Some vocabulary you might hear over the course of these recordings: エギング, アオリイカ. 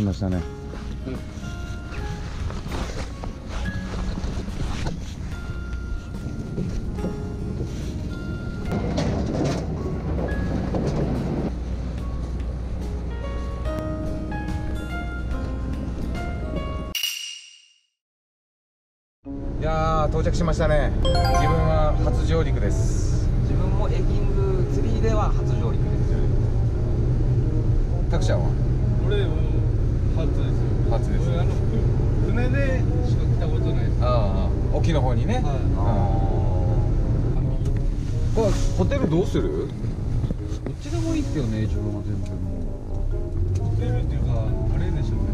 きましたね。いやー、到着しましたね。自分は初上陸です。自分もエギング釣りでは初上陸です。タクちゃんは？俺も初ですよ。初です。俺船でしか来たことないです。ああ、沖の方にね。はい。ああ。ホテルどうする？どっちでもいいっすよね。自分は全部もうホテルっていうかあれでしょうね。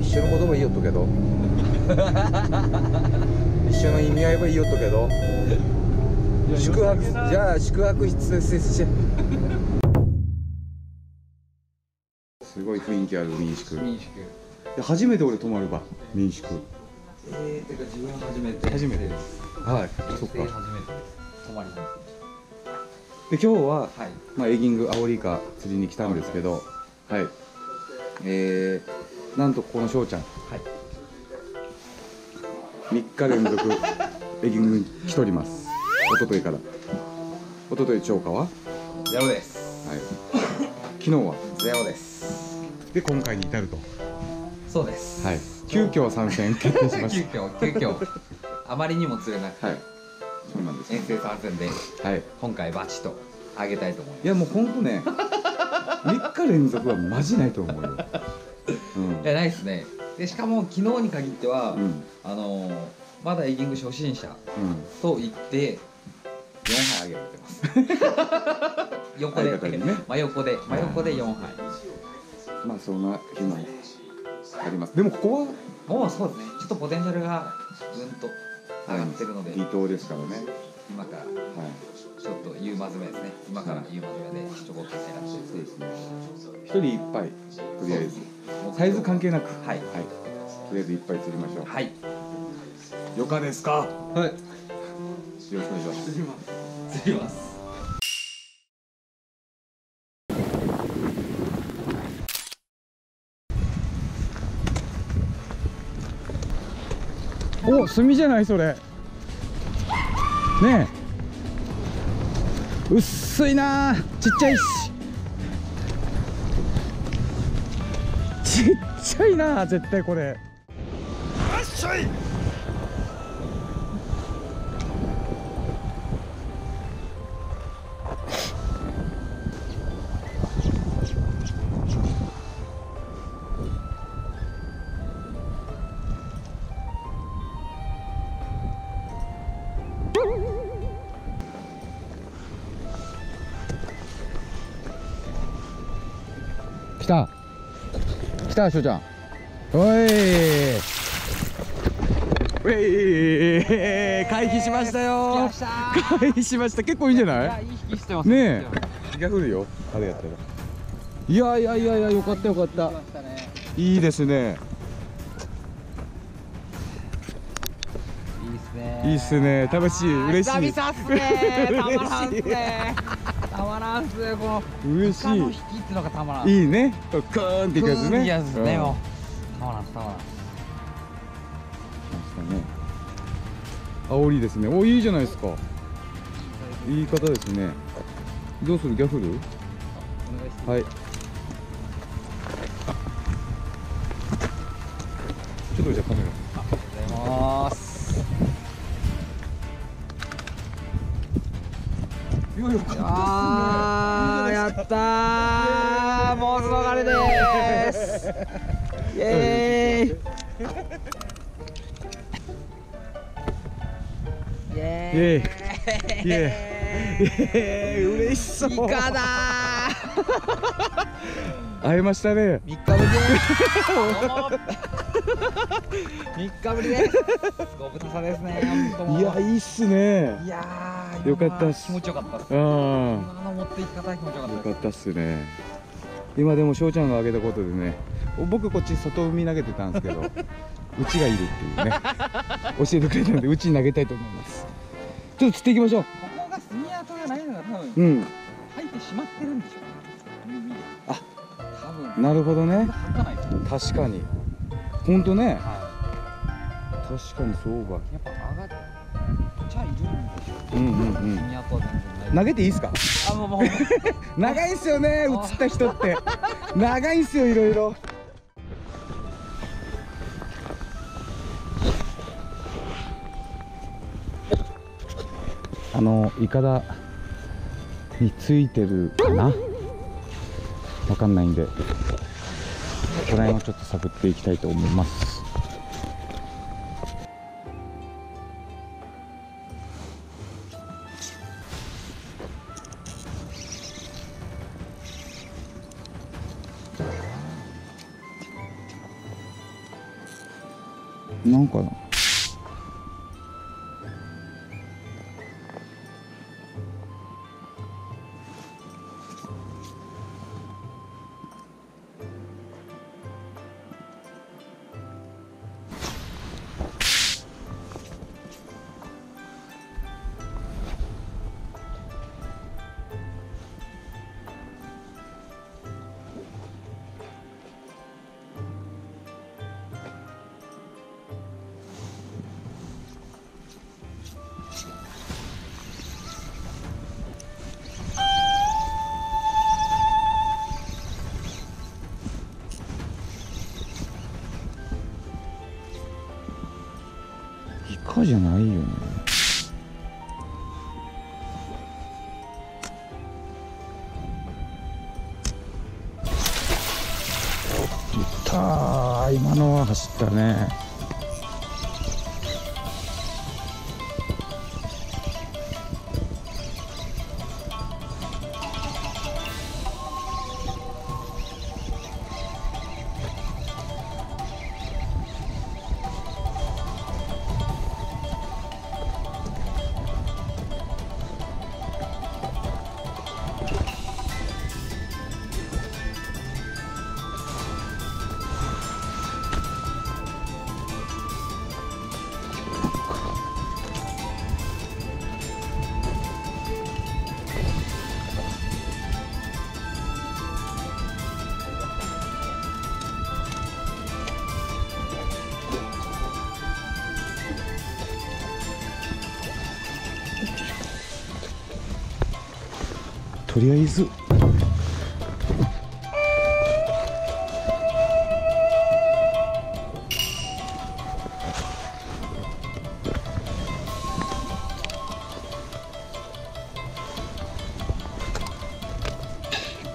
一緒の言葉言いよっとけど一緒の意味合いは言いよっとけど宿泊、じゃあ宿泊室ですすごい雰囲気ある民宿。初めて俺泊まる場民宿。てか自分初めて。初めてです。はい、そっか。初めて泊まります。で、今日はまあエギングアオリイカ釣りに来たんですけど、はい、なんとこのしょうちゃん、はい、3日連続エギングに来ております。一昨日から。一昨日釣果はゼロです。はい。昨日はゼロです。で、今回に至ると。そうです。はい。急遽参戦決定しました。急遽あまりにも釣れなくて、はい、そうなんです、ね、遠征参戦で、はい、今回バチッとあげたいと思います。いやもうほんとね3日連続はマジないと思うよ。いや、ないですね。で、しかも昨日に限っては、うん、まだエギング初心者と言って、4杯あげられてます。横で、真横で4杯。まあそんな今あります。でもここはもうそうですね。ちょっとポテンシャルがうんと上がってるので。離島ですからね。今から、はい、ちょっと夕まずめですね。今から夕まずめでちょこっと狙ってそうですね。1人1杯とりあえず。サイズ関係なく。はい。とりあえず1杯釣りましょう。はい。よかですか。はい。よろしくお願いします。釣ります。お、炭じゃないそれ。ねえ。薄いな。ちっちゃいし。ちっちゃいな、絶対これ。よっしゃい。来たしょうちゃん。おい回避しましたよ。回避しました。結構いいんじゃない？いい引きしてますね。気が降るよ。あれやったら。いやよかったよかった。いいですね。いいっすね。楽しい、嬉しい。久々っすね。たまらんっすね。この嬉しい。のがたまらん。いいね。クーンっていくやつね。いいやつね。もうたまらん。確かにね。煽りですね。お、いいじゃないですか。いい方ですね。どうする？ギャフル？はい。ちょっとじゃあカメラ。ああ、やったー、もうつながれです。イエーイ。イエーイ。嬉しそう。イカだー。会えましたね。3日ぶりです。ご無沙汰ですね。いや、いいっすね。いや。よかったっす。気持ちよかったっす。今の持っていき方は気持ちよかったです。よかったっすね。今でもしょうちゃんがあげたことでね、僕こっち外海投げてたんですけど、うちがいるっていうね、教えてくれたのでうちに投げたいと思います。ちょっと釣っていきましょう。ここが炭跡じゃないのが多分、入ってしまってるんでしょうね。なるほどね。確かに本当ね、はい、確かにそうか。やっぱ上がっちゃいるんでしょ。投げていいですか。あ、もう長いですよね、映った人って長いですよ、いろいろ。いかだについてるかな、わかんないんで、ここら辺をちょっと探っていきたいと思います。なんかな、そうじゃないよね。いったー、今のは走ったね。とりあえず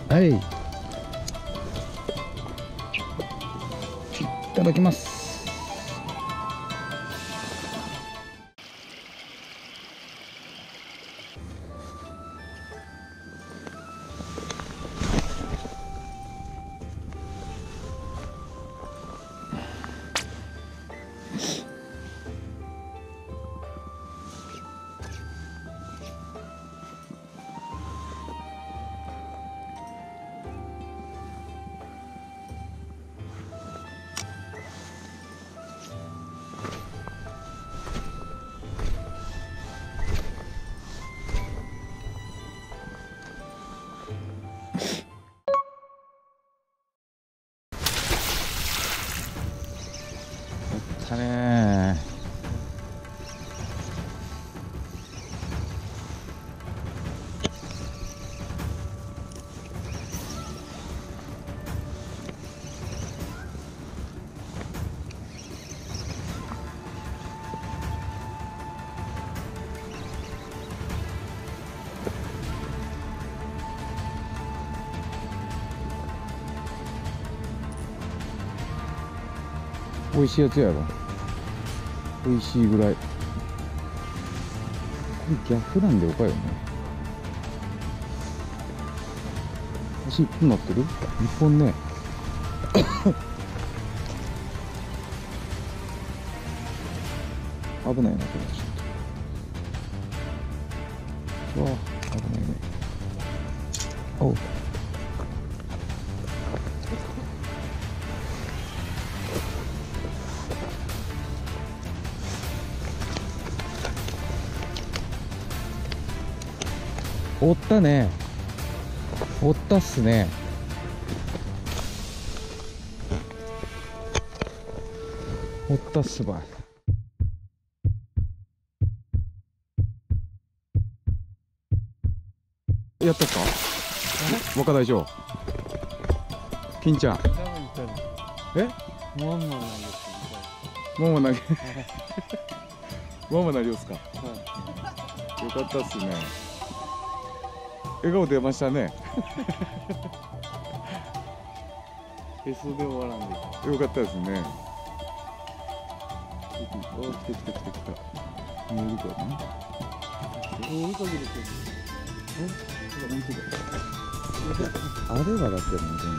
はい、いただきます。美味しいやつやろ。美味しいぐらい。これ逆なんでよかよね。足1本なってる？ 1 本ね。危ないな、これちょっと。うわ、危ないね。おう。追ったね。追ったっすね。Вот та сва. Я так. Вака дайжо. Кин-чан. Э? Момо наге. Момо нагеですか? よかったっすね。笑顔出ましたね。フェスで終わらんで。よかったですね。おー、来た来た来た来た。見えるかな？追いかけてる。え？見てる。あれはだってもう全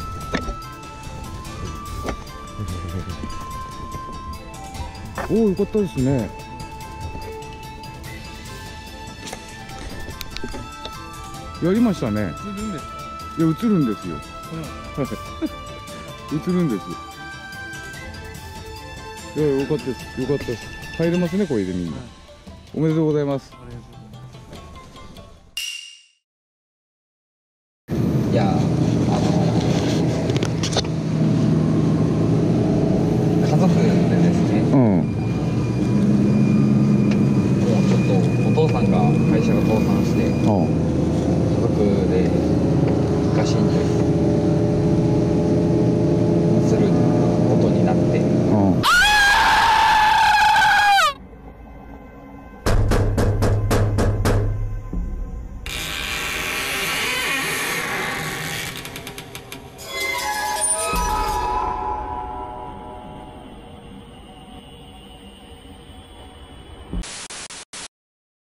部。おー、よかったですね。やりましたね。映るんですか？いや、映るんですよ。映るんです。いや、よかったです。よかったです。入れますね、これでみんな。はい、おめでとうございます。いや、家族でですね。うん。もうちょっとお父さんが会社が倒産して。うん。で家臣にすることになって、うん、